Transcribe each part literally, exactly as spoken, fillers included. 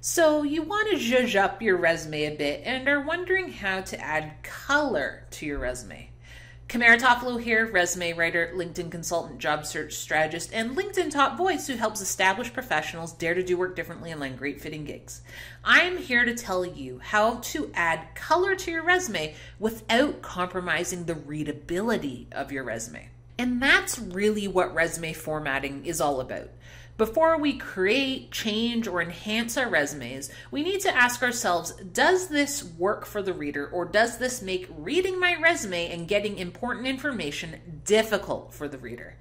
So you want to zhuzh up your resume a bit and are wondering how to add color to your resume. Kamara Toffolo here, resume writer, LinkedIn consultant, job search strategist, and LinkedIn top voice who helps established professionals dare to do work differently and land great fitting gigs. I'm here to tell you how to add color to your resume without compromising the readability of your resume. And that's really what resume formatting is all about. Before we create, change, or enhance our resumes, we need to ask ourselves, does this work for the reader, or does this make reading my resume and getting important information difficult for the reader?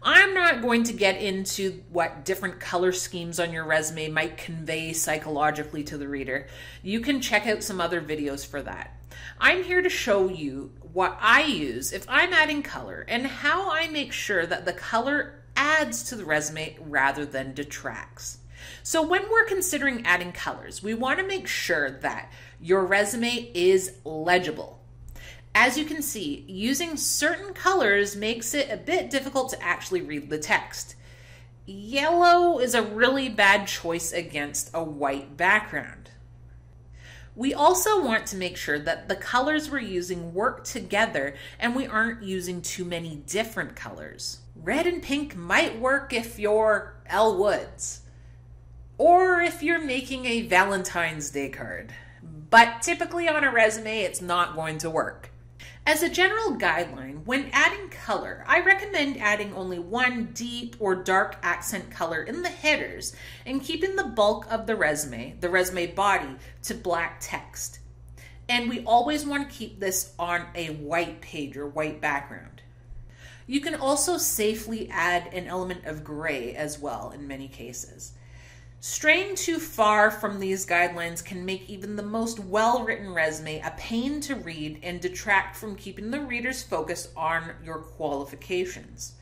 I'm not going to get into what different color schemes on your resume might convey psychologically to the reader. You can check out some other videos for that. I'm here to show you what I use if I'm adding color and how I make sure that the color adds to the resume rather than detracts. So when we're considering adding colors, we want to make sure that your resume is legible. As you can see, using certain colors makes it a bit difficult to actually read the text. Yellow is a really bad choice against a white background. We also want to make sure that the colors we're using work together and we aren't using too many different colors. Red and pink might work if you're Elle Woods, or if you're making a Valentine's Day card, but typically on a resume, it's not going to work. As a general guideline, when adding color, I recommend adding only one deep or dark accent color in the headers and keeping the bulk of the resume, the resume body, to black text. And we always want to keep this on a white page or white background. You can also safely add an element of gray as well in many cases. Straying too far from these guidelines can make even the most well-written resume a pain to read and detract from keeping the reader's focus on your qualifications.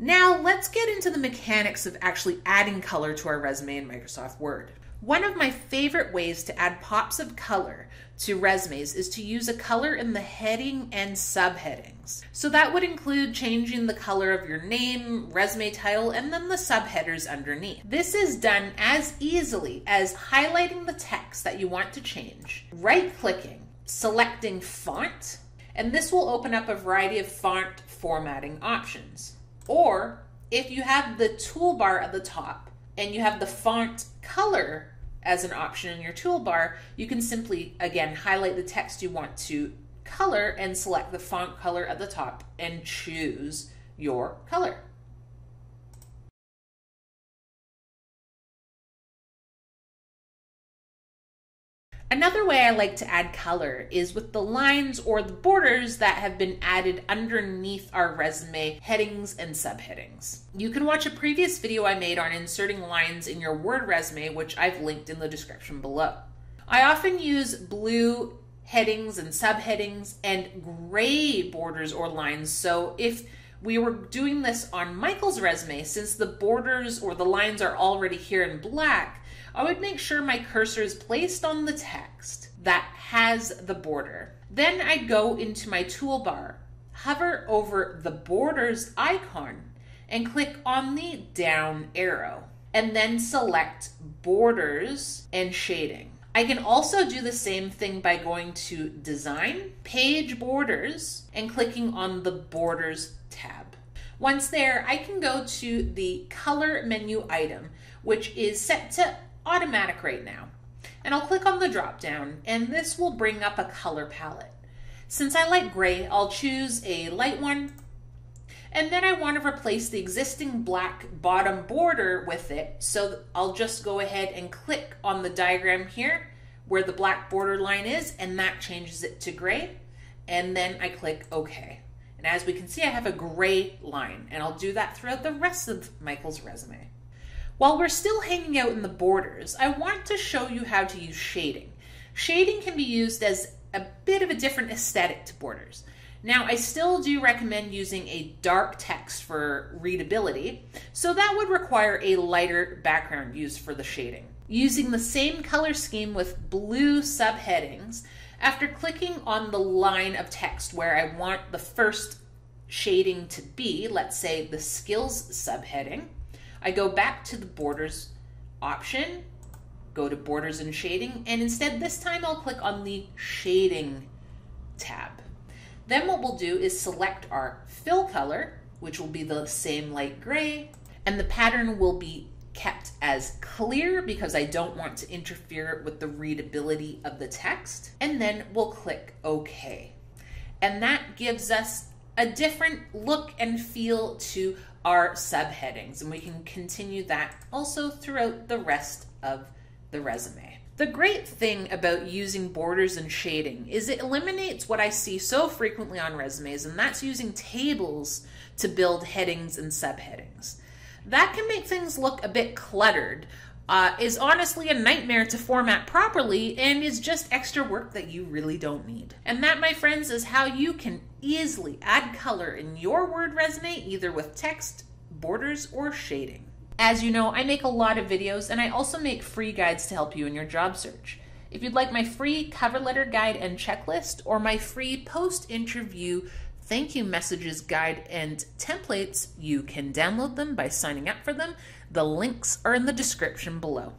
Now let's get into the mechanics of actually adding color to our resume in Microsoft Word. One of my favorite ways to add pops of color to resumes is to use a color in the heading and subheadings. So that would include changing the color of your name, resume title, and then the subheaders underneath. This is done as easily as highlighting the text that you want to change, right-clicking, selecting font, and this will open up a variety of font formatting options. Or if you have the toolbar at the top and you have the font color as an option in your toolbar, you can simply, again, highlight the text you want to color and select the font color at the top and choose your color. Another way I like to add color is with the lines or the borders that have been added underneath our resume headings and subheadings. You can watch a previous video I made on inserting lines in your Word resume, which I've linked in the description below. I often use blue headings and subheadings and gray borders or lines, so if we were doing this on Michael's resume, since the borders or the lines are already here in black, I would make sure my cursor is placed on the text that has the border. Then I'd go into my toolbar, hover over the borders icon, and click on the down arrow, and then select borders and shading. I can also do the same thing by going to Design, Page Borders, and clicking on the Borders tab. Once there, I can go to the color menu item, which is set to automatic right now. And I'll click on the drop down, and this will bring up a color palette. Since I like gray, I'll choose a light one. And then I want to replace the existing black bottom border with it. So I'll just go ahead and click on the diagram here where the black border line is, and that changes it to gray. And then I click OK. And as we can see, I have a gray line, and I'll do that throughout the rest of Michael's resume. While we're still hanging out in the borders, I want to show you how to use shading. Shading can be used as a bit of a different aesthetic to borders. Now, I still do recommend using a dark text for readability, so that would require a lighter background used for the shading. Using the same color scheme with blue subheadings, after clicking on the line of text where I want the first shading to be, let's say the skills subheading, I go back to the borders option, go to Borders and Shading, and instead this time I'll click on the Shading tab. Then what we'll do is select our fill color, which will be the same light gray, and the pattern will be kept as clear because I don't want to interfere with the readability of the text. And then we'll click OK. And that gives us a different look and feel to our subheadings, and we can continue that also throughout the rest of the resume. The great thing about using Borders and Shading is it eliminates what I see so frequently on resumes, and that's using tables to build headings and subheadings. That can make things look a bit cluttered, uh, is honestly a nightmare to format properly, and is just extra work that you really don't need. And that, my friends, is how you can easily add color in your Word resume, either with text, borders, or shading. As you know, I make a lot of videos, and I also make free guides to help you in your job search. If you'd like my free cover letter guide and checklist, or my free post-interview thank you messages guide and templates, you can download them by signing up for them. The links are in the description below.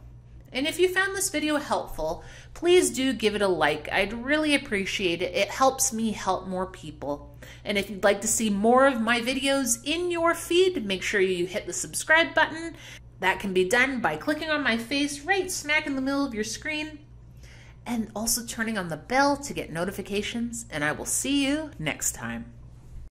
And if you found this video helpful, please do give it a like. I'd really appreciate it. It helps me help more people. And if you'd like to see more of my videos in your feed, make sure you hit the subscribe button. That can be done by clicking on my face right smack in the middle of your screen, and also turning on the bell to get notifications. And I will see you next time.